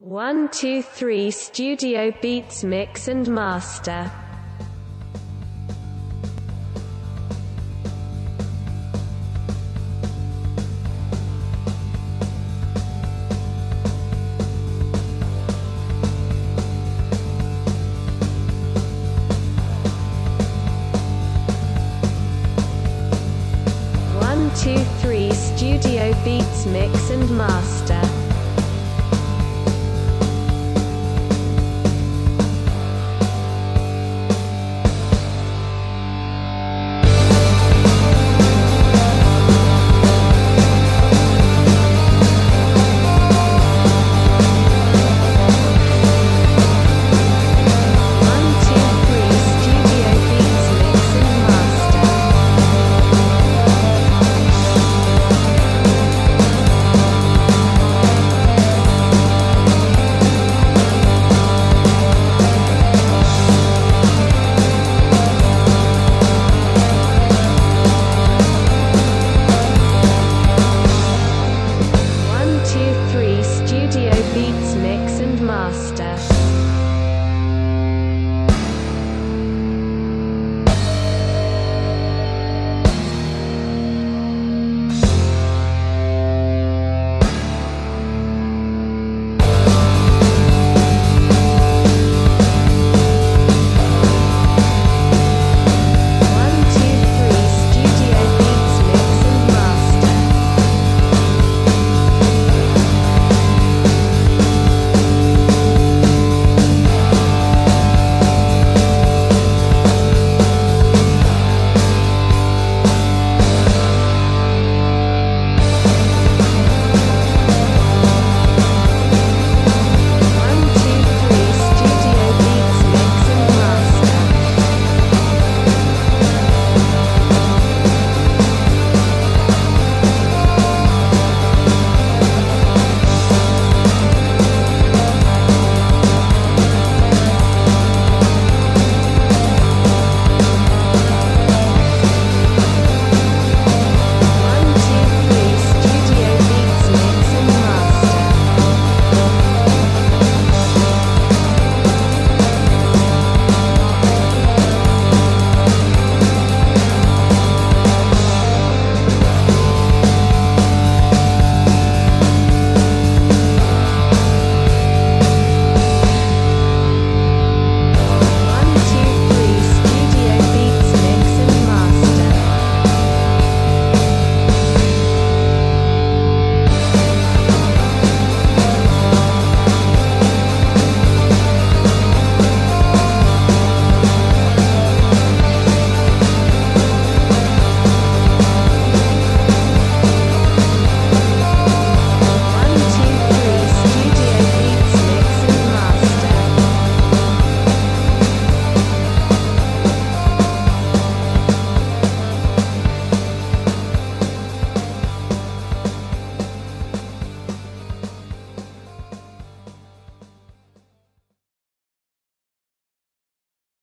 123 Studio Beats Mix and Master. Studio Beats Mix and Master.